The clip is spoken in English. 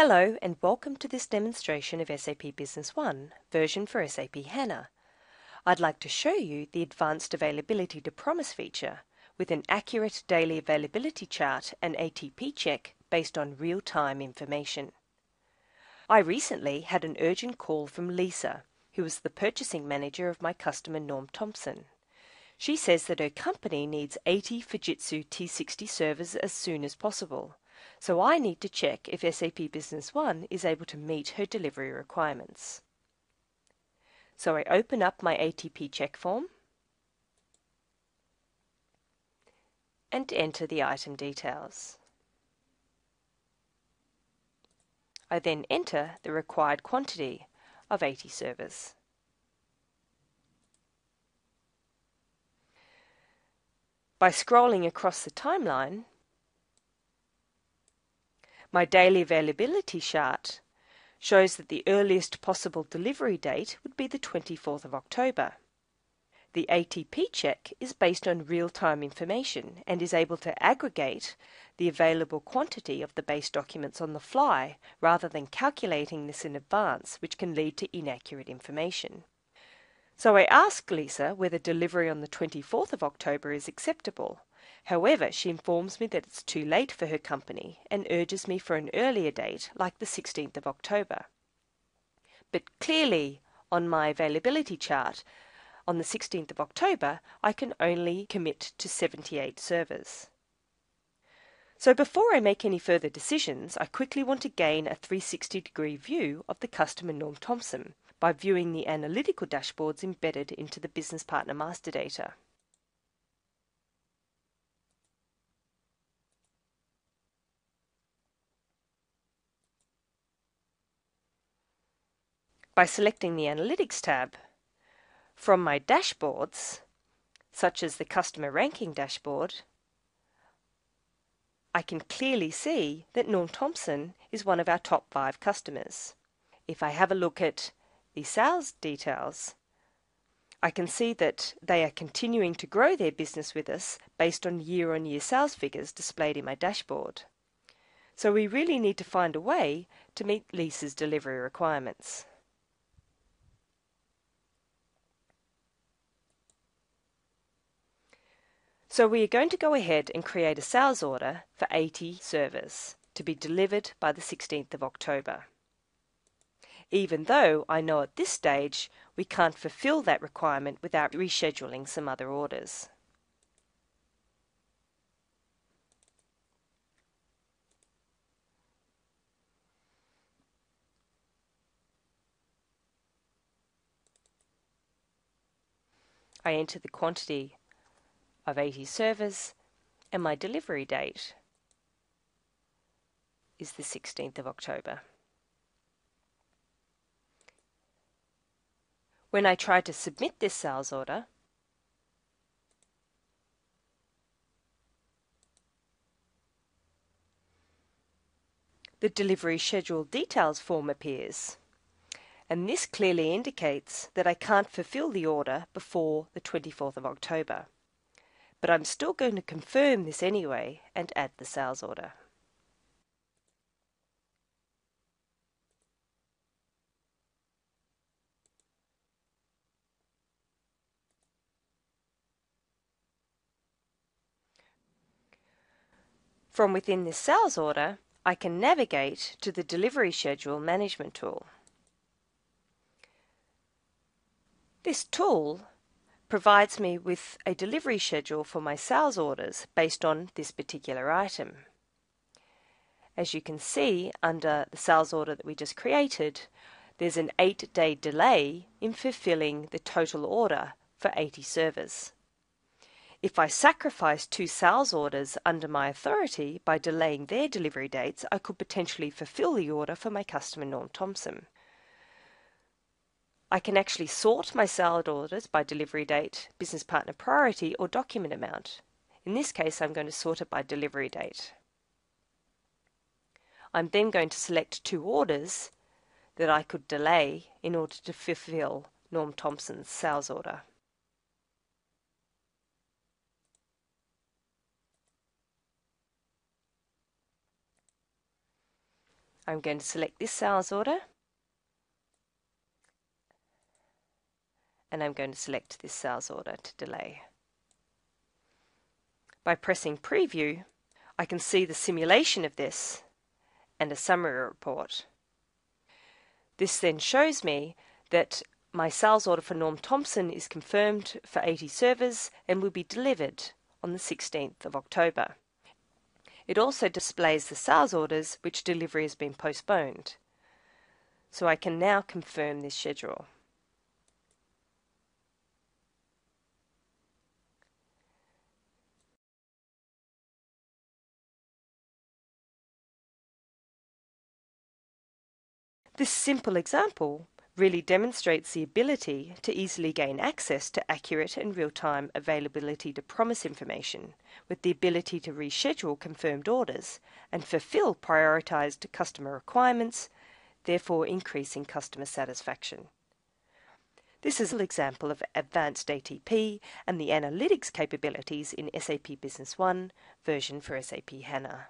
Hello and welcome to this demonstration of SAP Business One, version for SAP HANA. I'd like to show you the Advanced Availability to Promise feature with an accurate daily availability chart and ATP check based on real-time information. I recently had an urgent call from Lisa, who is the purchasing manager of my customer Norm Thompson. She says that her company needs 80 Fujitsu T60 servers as soon as possible. So I need to check if SAP Business One is able to meet her delivery requirements. So I open up my ATP check form and enter the item details. I then enter the required quantity of 80 servers. By scrolling across the timeline, my daily availability chart shows that the earliest possible delivery date would be the 24th of October. The ATP check is based on real-time information and is able to aggregate the available quantity of the base documents on the fly rather than calculating this in advance, which can lead to inaccurate information. So I asked Lisa whether delivery on the 24th of October is acceptable. However, she informs me that it's too late for her company and urges me for an earlier date, like the 16th of October. But clearly, on my availability chart, on the 16th of October, I can only commit to 78 servers. So before I make any further decisions, I quickly want to gain a 360-degree view of the customer Norm Thompson by viewing the analytical dashboards embedded into the Business Partner Master Data. By selecting the Analytics tab, from my dashboards, such as the Customer Ranking dashboard, I can clearly see that Norm Thompson is one of our top 5 customers. If I have a look at the sales details, I can see that they are continuing to grow their business with us based on year-on-year sales figures displayed in my dashboard. So we really need to find a way to meet Lisa's delivery requirements. So we are going to go ahead and create a sales order for 80 servers to be delivered by the 16th of October. Even though I know at this stage we can't fulfill that requirement without rescheduling some other orders. I enter the quantity of 80 servers and my delivery date is the 16th of October. When I try to submit this sales order, the delivery schedule details form appears, and this clearly indicates that I can't fulfill the order before the 24th of October. But I'm still going to confirm this anyway and add the sales order. From within this sales order, I can navigate to the Delivery Schedule Management tool. This tool provides me with a delivery schedule for my sales orders based on this particular item. As you can see, under the sales order that we just created, there's an 8-day delay in fulfilling the total order for 80 servers. If I sacrifice 2 sales orders under my authority by delaying their delivery dates, I could potentially fulfill the order for my customer Norm Thompson. I can actually sort my sales orders by delivery date, business partner priority, or document amount. In this case, I'm going to sort it by delivery date. I'm then going to select 2 orders that I could delay in order to fulfill Norm Thompson's sales order. I'm going to select this sales order, and I'm going to select this sales order to delay. By pressing preview, I can see the simulation of this and a summary report. This then shows me that my sales order for Norm Thompson is confirmed for 80 servers and will be delivered on the 16th of October. It also displays the sales orders which delivery has been postponed. So I can now confirm this schedule. This simple example really demonstrates the ability to easily gain access to accurate and real-time availability to promise information, with the ability to reschedule confirmed orders and fulfill prioritized customer requirements, therefore increasing customer satisfaction. This is an example of advanced ATP and the analytics capabilities in SAP Business One version for SAP HANA.